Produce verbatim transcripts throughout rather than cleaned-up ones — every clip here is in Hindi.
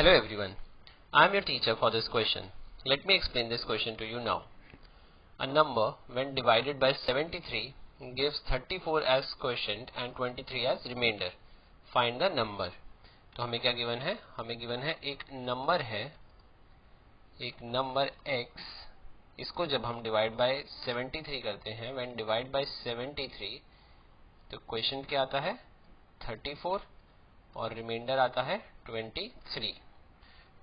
Hello everyone, I am your teacher for this question. Let me explain this question to you now. A number when divided by seventy-three gives thirty-four as quotient and twenty-three as remainder. Find the number. तो हमें क्या गिवन है? हमें गिवन है एक नंबर है, एक नंबर x, इसको जब हम डिवाइड बाय सेवेंटी थ्री करते हैं, when divide by seventy three तो क्वेश्चन क्या आता है? थर्टी फोर और रिमाइंडर आता है ट्वेंटी थ्री.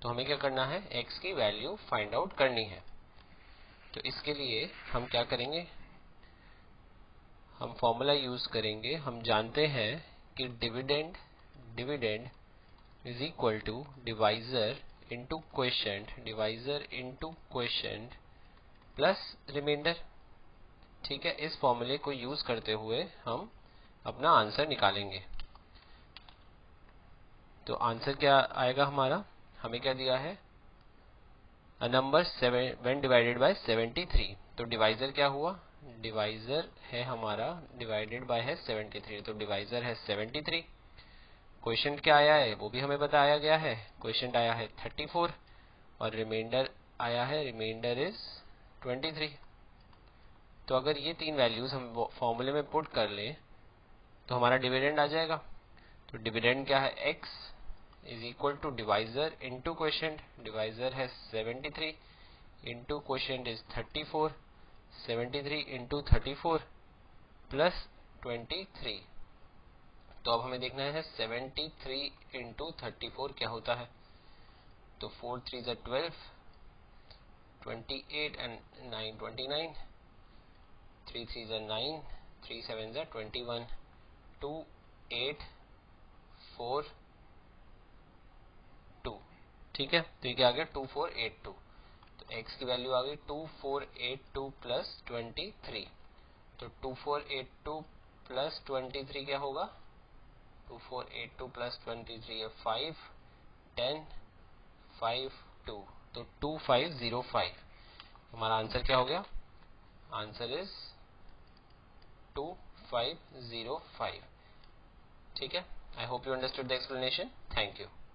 तो हमें क्या करना है? x की वैल्यू फाइंड आउट करनी है. तो इसके लिए हम क्या करेंगे? हम फॉर्मूला यूज करेंगे. हम जानते हैं कि dividend dividend is equal to divisor into quotient divisor into quotient plus remainder. ठीक है, इस फॉर्मूले को यूज करते हुए हम अपना आंसर निकालेंगे. तो आंसर क्या आएगा हमारा? हमें क्या दिया है? A number when divided by seventy three. तो डिवाइजर क्या हुआ? डिवाइजर है हमारा डिवाइडेड बाय है सेवेंटी थ्री, तो डिवाइजर है सेवेंटी थ्री. क्वोशेंट क्या आया है वो भी हमें बताया गया है. क्वोशेंट आया है थर्टी फोर और रिमाइंडर आया है, रिमाइंडर इज ट्वेंटी थ्री. तो अगर ये तीन वैल्यूज हम फॉर्मूले में पुट कर लें तो हमारा डिविडेंड आ जाएगा. तो डिविडेंड क्या है? x is equal to divisor into quotient. Divisor है seventy three into quotient is thirty four, seventy three into thirty four plus twenty three. तो अब हमें देखना है seventy three into thirty four क्या होता है. तो four three is twelve, twenty eight and nine twenty nine, three three is nine, three seven is twenty one, two eight, four two. ठीक है, तो ये क्या आ गया? Two four eight two. तो x की वैल्यू आ गई two four eight two plus twenty three. तो two four eight two plus twenty three क्या होगा? Two four eight two plus twenty three है फाइव, टेन, फाइव टू. तो टू फाइव जीरो फाइव. हमारा आंसर क्या हो गया? Answer is two five zero five. ठीक है, I hope you understood the explanation. Thank you.